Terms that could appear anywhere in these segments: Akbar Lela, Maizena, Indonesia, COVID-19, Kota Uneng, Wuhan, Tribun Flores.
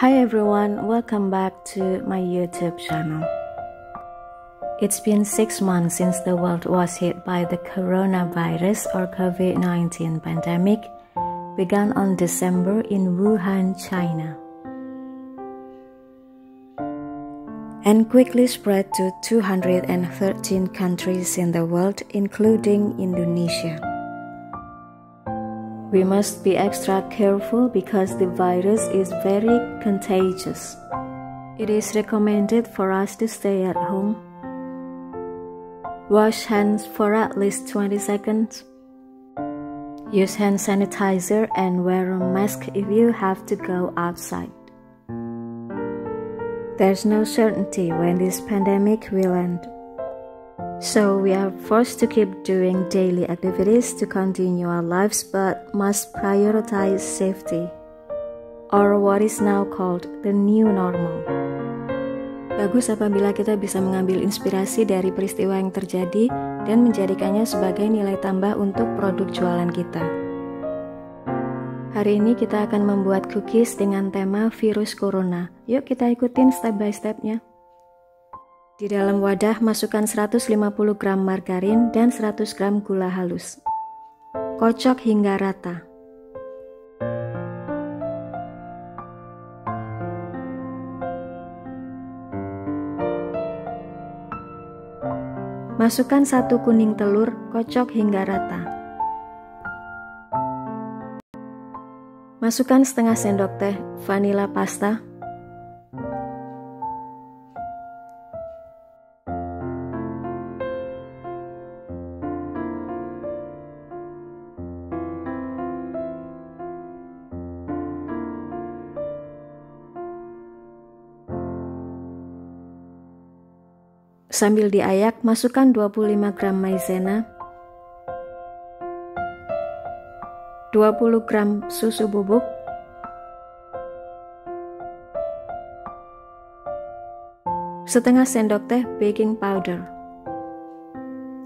Hi everyone, welcome back to my YouTube channel. It's been 6 months since the world was hit by the coronavirus or COVID-19 pandemic, began on December in Wuhan, China, and quickly spread to 213 countries in the world, including Indonesia. We must be extra careful because the virus is very contagious. It is recommended for us to stay at home, wash hands for at least 20 seconds, use hand sanitizer and wear a mask if you have to go outside. There's no certainty when this pandemic will end, so we are forced to keep doing daily activities to continue our lives, but must prioritize safety, or what is now called the new normal. Bagus apabila kita bisa mengambil inspirasi dari peristiwa yang terjadi dan menjadikannya sebagai nilai tambah untuk produk jualan kita. Hari ini kita akan membuat cookies dengan tema virus corona. Yuk kita ikutin step by stepnya. Di dalam wadah masukkan 150 gram margarin dan 100 gram gula halus. Kocok hingga rata. Masukkan 1 kuning telur, kocok hingga rata. Masukkan setengah sendok teh vanila pasta. Sambil diayak, masukkan 25 gram maizena, 20 gram susu bubuk, 1/2 sendok teh baking powder.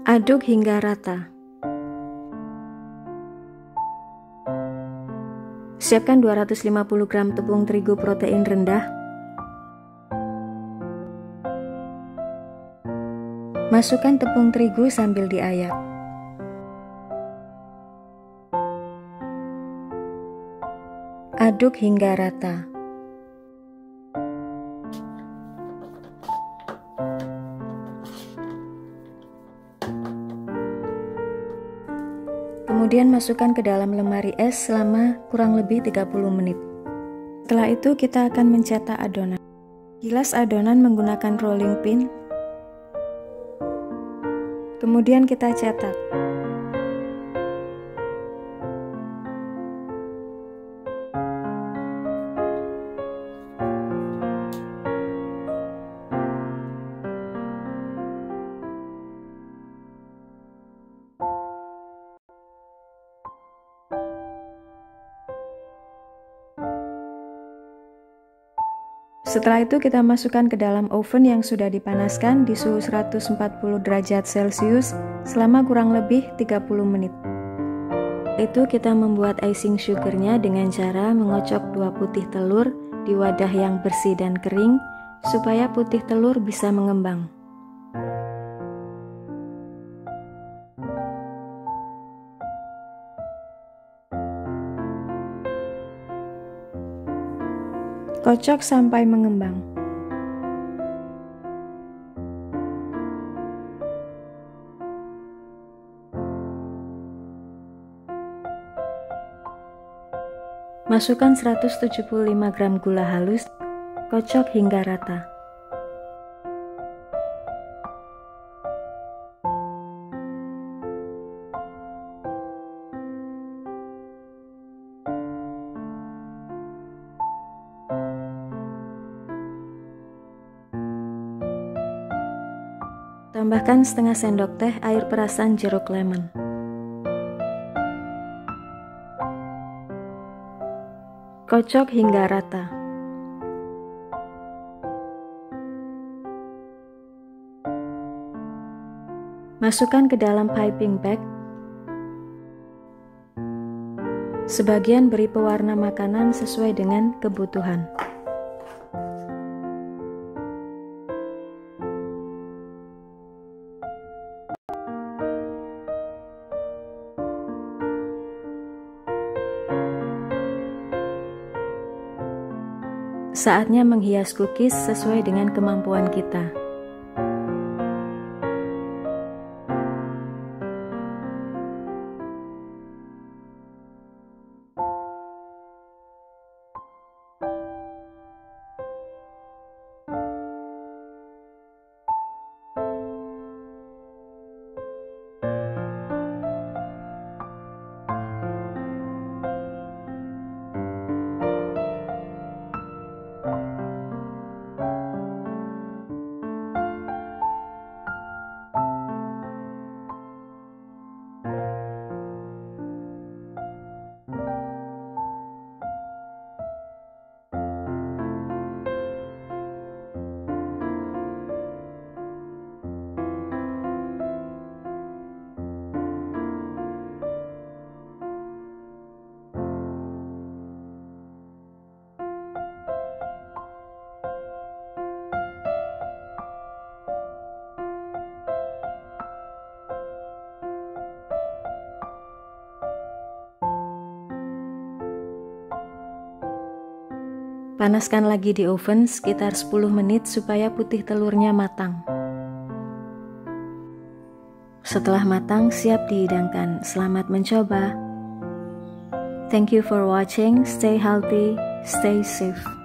Aduk hingga rata. Siapkan 250 gram tepung terigu protein rendah. Masukkan tepung terigu sambil diayak. Aduk hingga rata. Kemudian masukkan ke dalam lemari es selama kurang lebih 30 menit. Setelah itu kita akan mencetak adonan. Gilas adonan menggunakan rolling pin. Kemudian kita cetak. Setelah itu kita masukkan ke dalam oven yang sudah dipanaskan di suhu 140 derajat Celcius selama kurang lebih 30 menit. Itu kita membuat icing sugarnya dengan cara mengocok 2 putih telur di wadah yang bersih dan kering supaya putih telur bisa mengembang. Kocok sampai mengembang. Masukkan 175 gram gula halus, kocok hingga rata. Tambahkan setengah sendok teh air perasan jeruk lemon. Kocok hingga rata. Masukkan ke dalam piping bag. Sebagian beri pewarna makanan sesuai dengan kebutuhan. Saatnya menghias cookies sesuai dengan kemampuan kita. Panaskan lagi di oven sekitar 10 menit supaya putih telurnya matang. Setelah matang, siap dihidangkan. Selamat mencoba. Thank you for watching. Stay healthy, stay safe.